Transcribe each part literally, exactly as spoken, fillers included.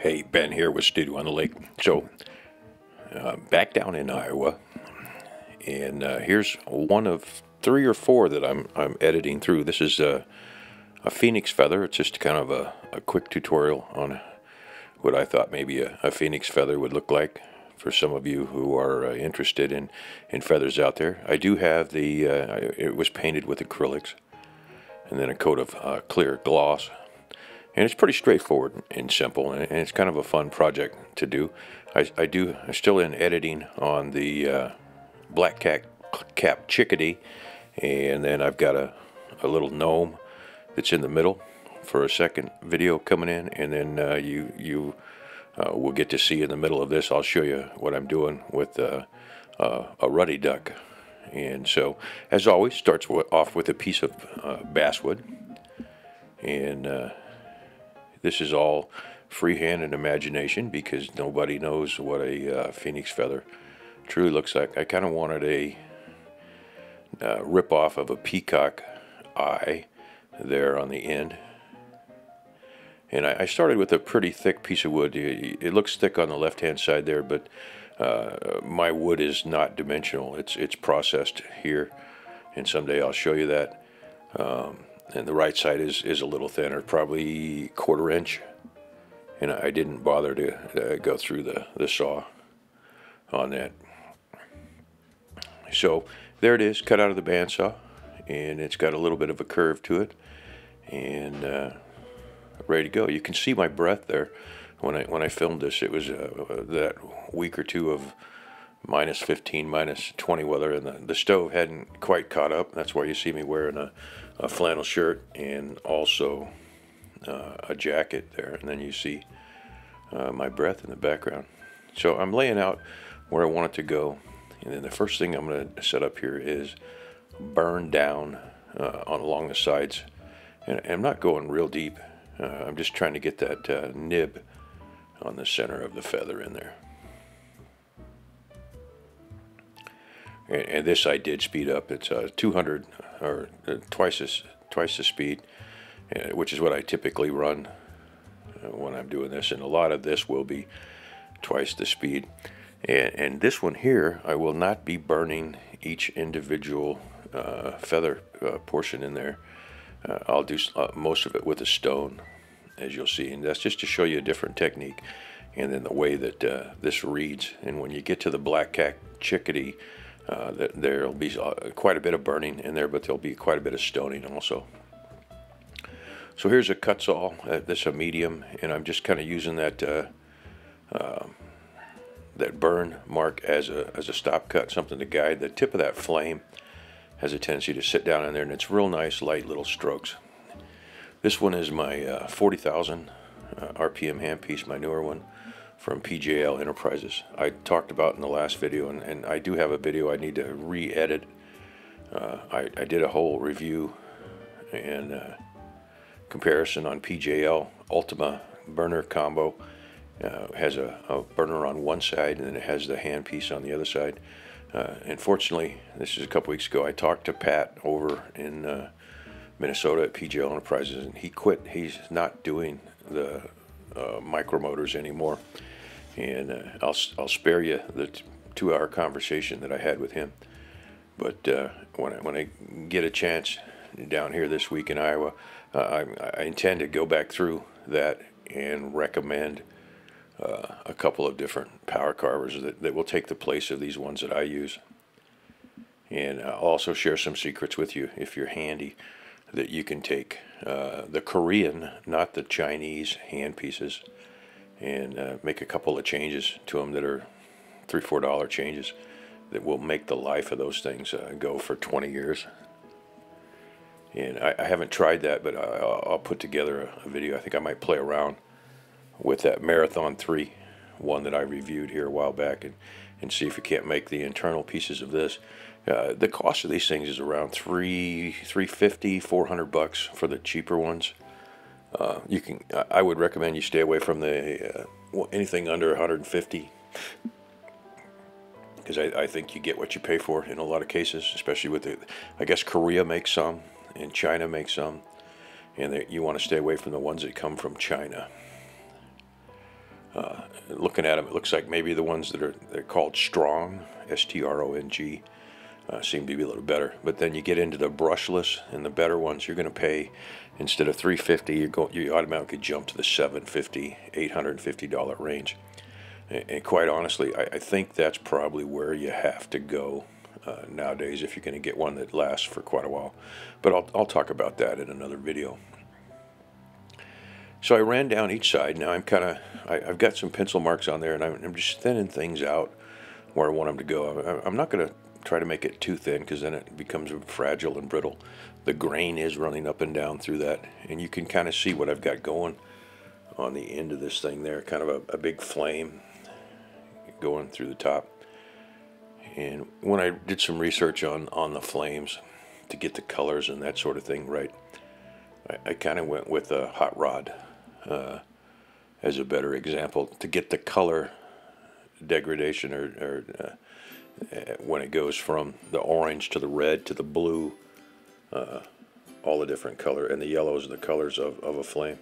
Hey, Ben here with Studio on the Lake. So, uh, back down in Iowa, and uh, here's one of three or four that I'm, I'm editing through. This is a, a phoenix feather. It's just kind of a, a quick tutorial on what I thought maybe a, a phoenix feather would look like for some of you who are uh, interested in, in feathers out there. I do have the, uh, it was painted with acrylics, and then a coat of uh, clear gloss. And it's pretty straightforward and simple, and it's kind of a fun project to do. I, I do, I'm still in editing on the uh, black cat, cap chickadee, and then I've got a, a little gnome that's in the middle for a second video coming in, and then uh, you, you uh, will get to see in the middle of this, I'll show you what I'm doing with uh, uh, a ruddy duck. And so, as always, starts off with a piece of uh, basswood, and uh, this is all freehand and imagination because nobody knows what a uh, phoenix feather truly looks like. I kind of wanted a uh, rip-off of a peacock eye there on the end. And I, I started with a pretty thick piece of wood. It, it looks thick on the left-hand side there, but uh, my wood is not dimensional. It's, it's processed here, and someday I'll show you that. Um, And the right side is, is a little thinner, probably quarter inch. And I didn't bother to uh, go through the, the saw on that. So there it is, cut out of the bandsaw. And it's got a little bit of a curve to it. And uh, ready to go. You can see my breath there. When I, when I filmed this, it was uh, that week or two of minus fifteen, minus twenty weather, and the, the stove hadn't quite caught up. That's why you see me wearing a, a flannel shirt and also uh, a jacket there. And then you see uh, my breath in the background. So I'm laying out where I want it to go. And then the first thing I'm going to set up here is burn down uh, on along the sides. And, and I'm not going real deep. Uh, I'm just trying to get that uh, nib on the center of the feather in there. And this I did speed up. It's uh, two hundred or uh, twice as twice the speed, uh, which is what I typically run uh, when I'm doing this. And a lot of this will be twice the speed. And, and this one here, I will not be burning each individual uh, feather uh, portion in there. Uh, I'll do uh, most of it with a stone, as you'll see. And that's just to show you a different technique, and then the way that uh, this reads. And when you get to the black cat chickadee, Uh, there'll be quite a bit of burning in there, but there'll be quite a bit of stoning also. So here's a cut saw. Uh, this is a medium, and I'm just kind of using that uh, uh, that burn mark as a as a stop cut, something to guide. The tip of that flame has a tendency to sit down in there, and it's real nice, light little strokes. This one is my uh, forty thousand uh, R P M handpiece, my newer one, from P J L Enterprises. I talked about in the last video, and, and I do have a video I need to re-edit. Uh, I, I did a whole review and uh, comparison on P J L Ultima burner combo. Uh, has a, a burner on one side, and then it has the handpiece on the other side. Uh, and fortunately, this is a couple weeks ago, I talked to Pat over in uh, Minnesota at P J L Enterprises, and he quit. He's not doing the uh, micromotors anymore. And uh, I'll, I'll spare you the two-hour conversation that I had with him. But uh, when, I, when I get a chance down here this week in Iowa, uh, I, I intend to go back through that and recommend uh, a couple of different power carvers that, that will take the place of these ones that I use. And I'll also share some secrets with you, if you're handy, that you can take uh, the Korean, not the Chinese, handpieces, and uh, make a couple of changes to them that are three four dollar changes that will make the life of those things uh, go for twenty years. And I, I haven't tried that, but I, I'll put together a, a video. I think I might play around with that Marathon three one that I reviewed here a while back, and and see if we can't make the internal pieces of this. Uh, the cost of these things is around three three fifty four hundred bucks for the cheaper ones. Uh, you can. I would recommend you stay away from the uh, well, anything under one hundred fifty, because I, I think you get what you pay for in a lot of cases, especially with the. I guess Korea makes some, and China makes some, and they, you want to stay away from the ones that come from China. Uh, looking at them, it looks like maybe the ones that are they're called strong, S T R O N G, uh, seem to be a little better. But then you get into the brushless and the better ones, you're going to pay, instead of three hundred fifty dollars, you go, you automatically jump to the seven hundred fifty dollars, eight hundred fifty dollar range. And, and quite honestly, I, I think that's probably where you have to go uh, nowadays if you're going to get one that lasts for quite a while. But I'll, I'll talk about that in another video. So I ran down each side. Now I'm kind of, I've got some pencil marks on there, and I'm, I'm just thinning things out where I want them to go. I, I'm not going to try to make it too thin, because then it becomes fragile and brittle. The grain is running up and down through that, and you can kind of see what I've got going on the end of this thing there, kind of a, a big flame going through the top. And when I did some research on, on the flames to get the colors and that sort of thing right, I, I kind of went with a hot rod Uh, as a better example to get the color degradation, or, or uh, when it goes from the orange to the red to the blue, uh, all the different color, and the yellows are the colors of, of a flame.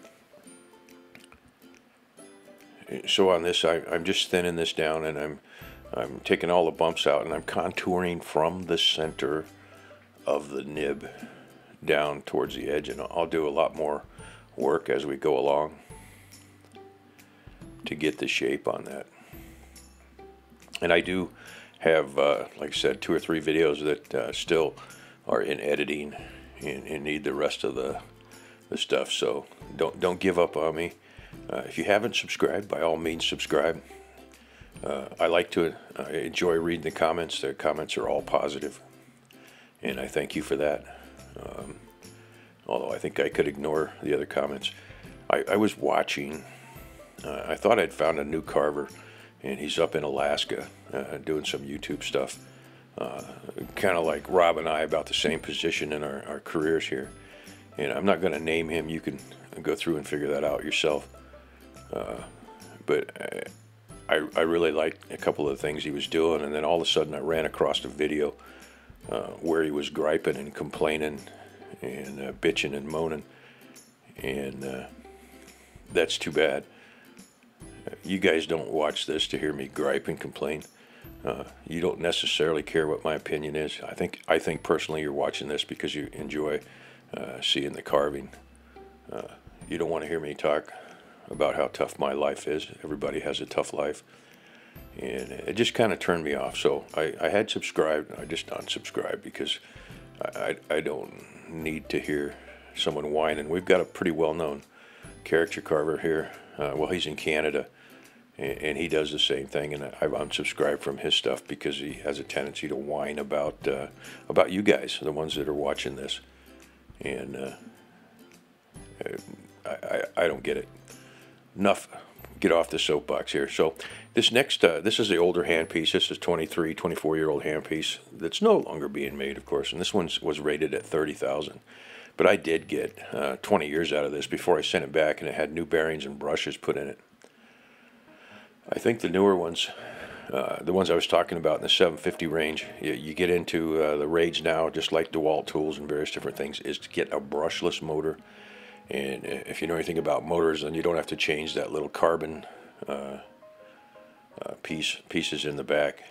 So on this, I, I'm just thinning this down, and I'm I'm taking all the bumps out, and I'm contouring from the center of the nib down towards the edge, and I'll do a lot more work as we go along to get the shape on that. And I do have, uh, like I said, two or three videos that uh, still are in editing and, and need the rest of the, the stuff, so don't don't give up on me. Uh, if you haven't subscribed, by all means subscribe. Uh, I like to uh, enjoy reading the comments. The comments are all positive, and I thank you for that. Um, although I think I could ignore the other comments. I, I was watching. Uh, I thought I'd found a new carver, and he's up in Alaska uh, doing some YouTube stuff. Uh, kind of like Rob and I, about the same position in our, our careers here. And I'm not going to name him. You can go through and figure that out yourself. Uh, but I, I really liked a couple of the things he was doing, and then all of a sudden I ran across a video uh, where he was griping and complaining and uh, bitching and moaning. And uh, that's too bad. You guys don't watch this to hear me gripe and complain. Uh, you don't necessarily care what my opinion is. I think I think personally you're watching this because you enjoy uh, seeing the carving. Uh, you don't want to hear me talk about how tough my life is. Everybody has a tough life. And it just kind of turned me off. So I, I had subscribed. I just unsubscribed because I, I, I don't need to hear someone whining. We've got a pretty well-known caricature carver here. Uh, well, he's in Canada, and, and he does the same thing, and I've unsubscribed from his stuff because he has a tendency to whine about uh, about you guys, the ones that are watching this, and uh, I, I, I don't get it. Enough, get off the soapbox here. So this next, uh, this is the older handpiece. This is twenty-three, twenty-four-year-old handpiece that's no longer being made, of course, and this one was rated at thirty thousand dollars. But I did get uh, twenty years out of this before I sent it back, and it had new bearings and brushes put in it. I think the newer ones, uh, the ones I was talking about in the seven fifty range, you, you get into uh, the raids now, just like DeWalt tools and various different things, is to get a brushless motor. And if you know anything about motors, then you don't have to change that little carbon uh, uh, piece pieces in the back.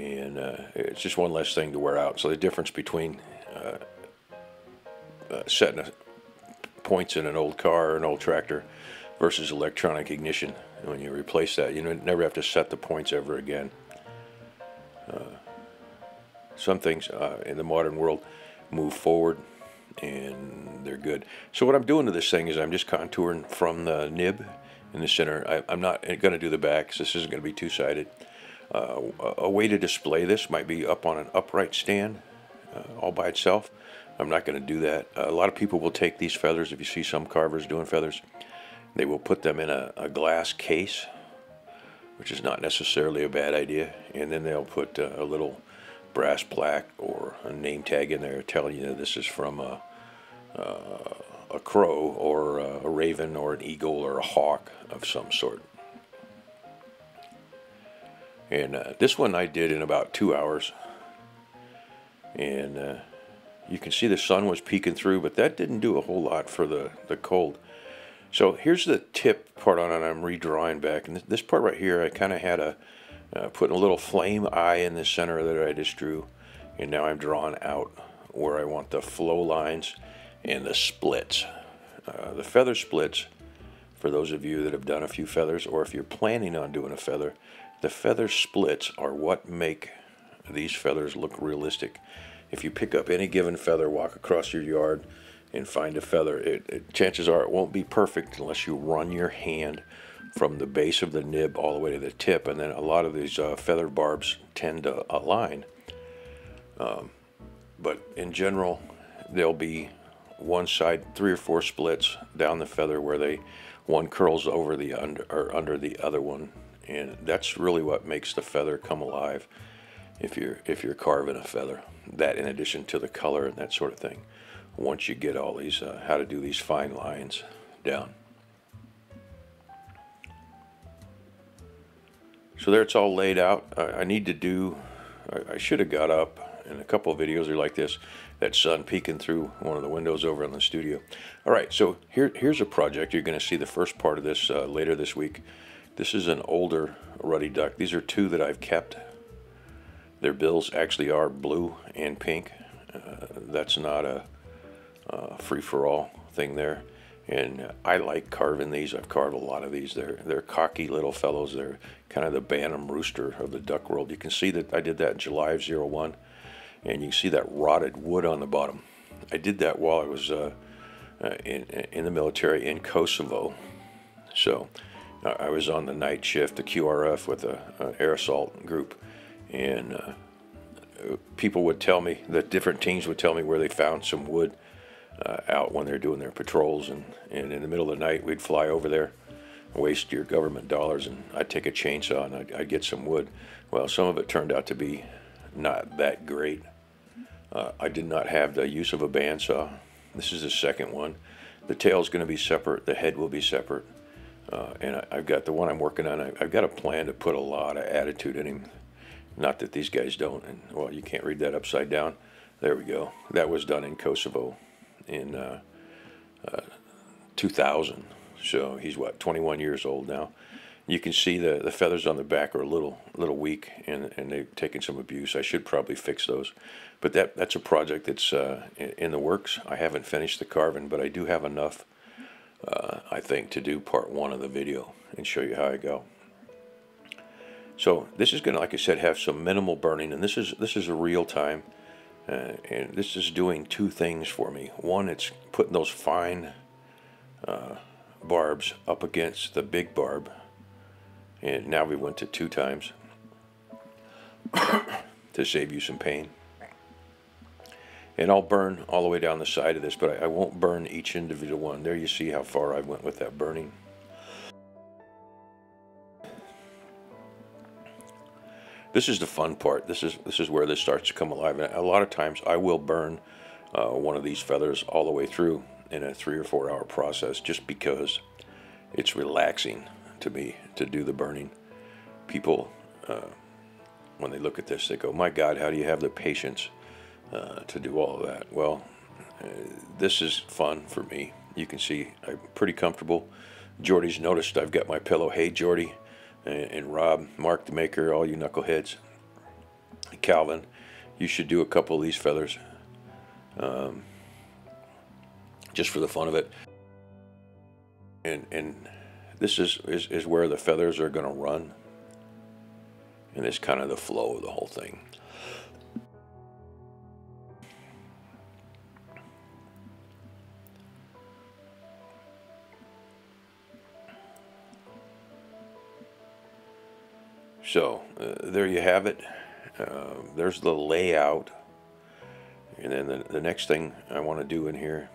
And uh, it's just one less thing to wear out. So the difference between Uh, uh, setting a, points in an old car or an old tractor versus electronic ignition. And when you replace that, you never have to set the points ever again. Uh, some things uh, in the modern world move forward, and they're good. So what I'm doing to this thing is I'm just contouring from the nib in the center. I, I'm not going to do the back, so this isn't going to be two-sided. Uh, a way to display this might be up on an upright stand. Uh, all by itself. I'm not going to do that. Uh, a lot of people will take these feathers. If you see some carvers doing feathers, they will put them in a, a glass case, which is not necessarily a bad idea, and then they'll put uh, a little brass plaque or a name tag in there telling you that this is from a, uh, a crow or a raven or an eagle or a hawk of some sort. And uh, this one I did in about two hours. And uh, you can see the sun was peeking through, but that didn't do a whole lot for the, the cold. So here's the tip part on it. I'm redrawing back, and this part right here, I kind of had a uh, putting a little flame eye in the center that I just drew, and now I'm drawing out where I want the flow lines and the splits, uh, the feather splits. For those of you that have done a few feathers, or if you're planning on doing a feather, the feather splits are what make these feathers look realistic. If you pick up any given feather, walk across your yard and find a feather, it, it, chances are it won't be perfect unless you run your hand from the base of the nib all the way to the tip, and then a lot of these uh, feather barbs tend to align. Um, but in general, there'll be one side, three or four splits down the feather where they one curls over the under or under the other one, and that's really what makes the feather come alive. If you're if you're carving a feather, that in addition to the color and that sort of thing. Once you get all these, uh, how to do these fine lines down. So there it's all laid out. I, I need to do, I, I should have got up in a couple of videos are like this, that sun peeking through one of the windows over in the studio. All right, so here, here's a project. You're gonna see the first part of this uh, later this week. This is an older ruddy duck. These are two that I've kept. Their bills actually are blue and pink. Uh, that's not a Uh, free-for-all thing there, and uh, I like carving these. I've carved a lot of these. They're they're cocky little fellows. They're kind of the bantam rooster of the duck world. You can see that I did that in July of oh one, and you can see that rotted wood on the bottom. I did that while I was uh, uh, in in the military in Kosovo. So uh, I was on the night shift, the Q R F, with a, an air assault group, and uh, people would tell me that different teams would tell me where they found some wood. Uh, out when they're doing their patrols, and, and in the middle of the night we'd fly over there, waste your government dollars, and I'd take a chainsaw and I'd, I'd get some wood. Well, some of it turned out to be not that great. Uh, I did not have the use of a bandsaw. This is the second one. The tail's going to be separate, the head will be separate, uh, and I, I've got the one I'm working on. I, I've got a plan to put a lot of attitude in him. Not that these guys don't, and well, you can't read that upside down. There we go. That was done in Kosovo in uh, uh, two thousand, so he's what, twenty-one years old now. You can see the the feathers on the back are a little little weak, and and they've taken some abuse. I should probably fix those, but that that's a project that's uh, in, in the works. I haven't finished the carving, but I do have enough, uh, I think, to do part one of the video and show you how I go. So this is gonna, like I said, have some minimal burning, and this is this is a real time. Uh, and this is doing two things for me. One, it's putting those fine uh, barbs up against the big barb, and now we went to two times to save you some pain. And I'll burn all the way down the side of this, but I, I won't burn each individual one. There you see how far I went with that burning. This is the fun part. This is this is where this starts to come alive. And a lot of times I will burn uh, one of these feathers all the way through in a three or four hour process, just because it's relaxing to me to do the burning. People, uh, when they look at this, they go, "My God, how do you have the patience uh, to do all of that?" Well, uh, this is fun for me. You can see I'm pretty comfortable. Jordy's noticed I've got my pillow. Hey, Jordy. And Rob, Mark the Maker, all you knuckleheads, Calvin, you should do a couple of these feathers, um, just for the fun of it. And and this is is, is where the feathers are going to run, and it's kind of the flow of the whole thing. So uh, there you have it. Uh, there's the layout, and then the, the next thing I want to do in here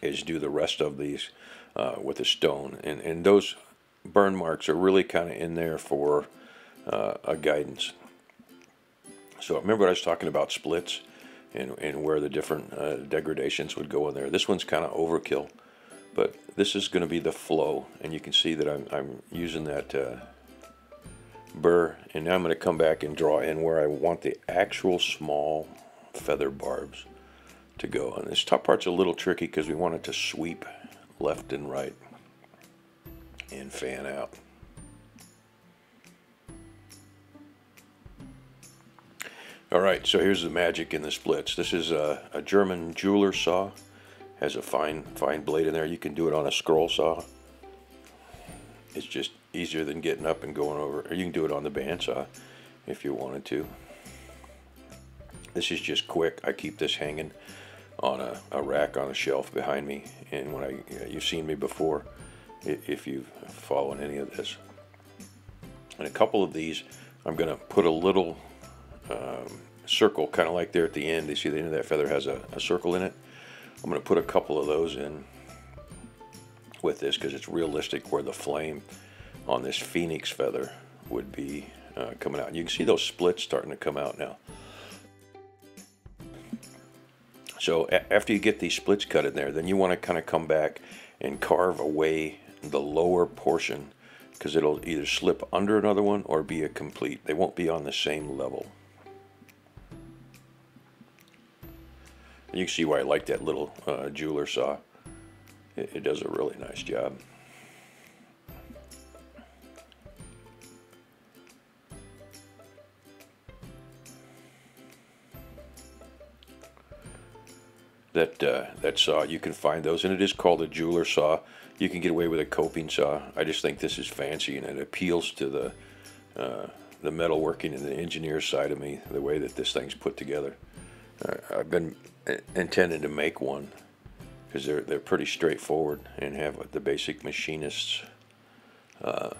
is do the rest of these uh, with a stone, and and those burn marks are really kind of in there for uh, a guidance. So remember what I was talking about, splits, and and where the different uh, degradations would go in there. This one's kind of overkill, but this is going to be the flow, and you can see that I'm I'm using that. Uh, burr, and now I'm going to come back and draw in where I want the actual small feather barbs to go. And this top part's a little tricky because we want it to sweep left and right and fan out. All right, so here's the magic in the splits. This is a, a German jeweler saw. Has a fine fine blade in there. You can do it on a scroll saw. It's just easier than getting up and going over. Or you can do it on the bandsaw if you wanted to. This is just quick. I keep this hanging on a, a rack on a shelf behind me. And when I, you've seen me before if you've followed any of this. And a couple of these, I'm going to put a little Um, circle, kind of like there at the end. You see the end of that feather has a, a circle in it. I'm going to put a couple of those in with this because it's realistic where the flame on this phoenix feather would be uh, coming out. And you can see those splits starting to come out now. So after you get these splits cut in there, then you want to kind of come back and carve away the lower portion because it'll either slip under another one or be a complete. They won't be on the same level. You can see why I like that little uh, jeweler saw. It, it does a really nice job. That uh, that saw, you can find those, and it is called a jeweler saw. You can get away with a coping saw. I just think this is fancy, and it appeals to the uh, the metalworking and the engineer side of me. The way that this thing's put together. I've been intending to make one because they're, they're pretty straightforward and have the basic machinist's uh,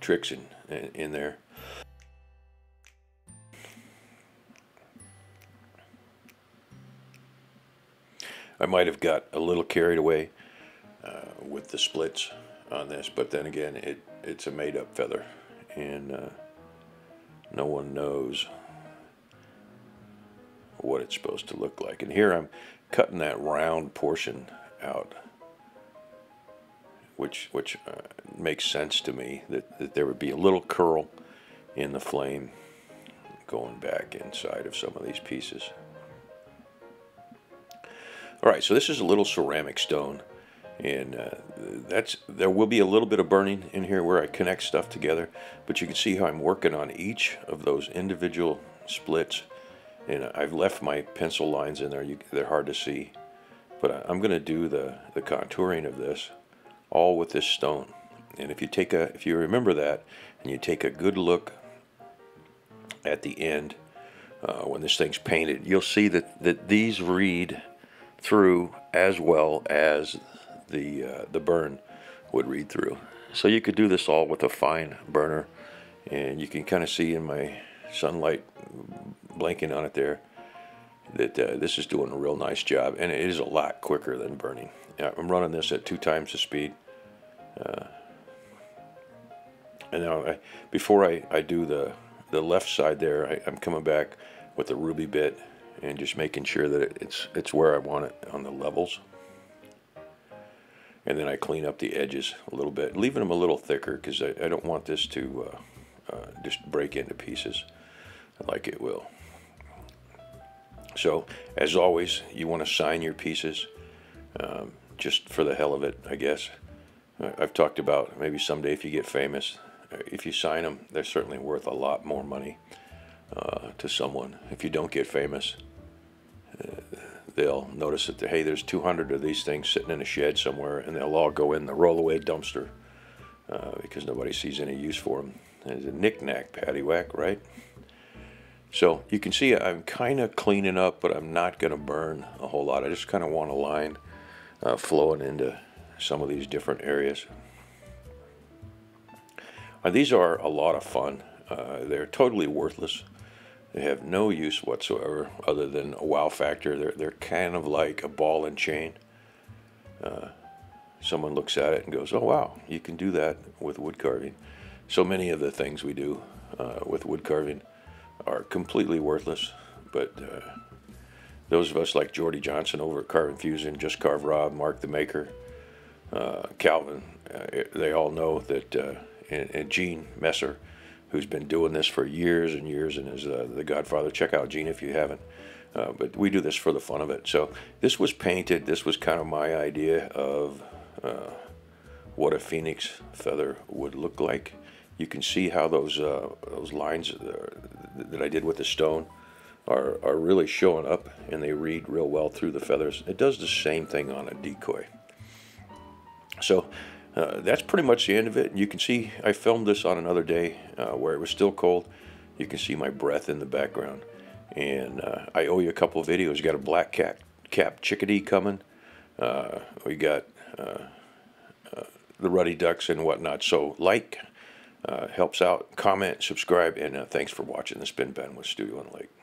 tricks in, in, in there. I might have got a little carried away uh, with the splits on this, but then again, it, it's a made-up feather and uh, no one knows what it's supposed to look like. And here I'm cutting that round portion out, which which uh, makes sense to me that, that there would be a little curl in the flame going back inside of some of these pieces. All right, so this is a little ceramic stone, and uh, that's there will be a little bit of burning in here where I connect stuff together, but you can see how I'm working on each of those individual splits. And I've left my pencil lines in there. You, they're hard to see, but I, I'm going to do the the contouring of this all with this stone. And if you take a, if you remember that, and you take a good look at the end uh, when this thing's painted, you'll see that that these read through as well as the uh, the burn would read through. So you could do this all with a fine burner, and you can kind of see in my sunlight blanking on it there that uh, this is doing a real nice job, and it is a lot quicker than burning. I'm running this at two times the speed, uh, and now I, before I, I do the the left side there, I, I'm coming back with the ruby bit and just making sure that it, it's it's where I want it on the levels, and then I clean up the edges a little bit, leaving them a little thicker because I, I don't want this to uh, Uh, just break into pieces like it will. So as always, you want to sign your pieces um, just for the hell of it, I guess. I've talked about maybe someday if you get famous, if you sign them, they're certainly worth a lot more money uh, to someone. If you don't get famous, uh, they'll notice that, hey, there's two hundred of these things sitting in a shed somewhere, and they'll all go in the rollaway dumpster uh, because nobody sees any use for them. It's a knick-knack paddywhack, right? So you can see I'm kind of cleaning up, but I'm not going to burn a whole lot. I just kind of want a line uh, flowing into some of these different areas. Uh, these are a lot of fun. Uh, they're totally worthless. They have no use whatsoever other than a wow factor. They're, they're kind of like a ball and chain. Uh, someone looks at it and goes, oh, wow, you can do that with wood carving. So many of the things we do uh, with wood carving are completely worthless, but uh, those of us like Jordy Johnson over at Carving Fusion, Just Carve Rob, Mark the Maker, uh, Calvin, uh, they all know that, uh, and, and Gene Messer, who's been doing this for years and years and is uh, the godfather. Check out Gene if you haven't. Uh, but we do this for the fun of it. So this was painted. This was kind of my idea of uh, what a phoenix feather would look like. You can see how those uh, those lines that I did with the stone are, are really showing up, and they read real well through the feathers. It does the same thing on a decoy. So uh, that's pretty much the end of it. You can see I filmed this on another day uh, where it was still cold. You can see my breath in the background. And uh, I owe you a couple of videos. You got a black cat cap chickadee coming. Uh, we got uh, uh, the ruddy ducks and whatnot. So like, uh, helps out. Comment, subscribe, and uh, thanks for watching. This has been Ben with Studio on the Lake.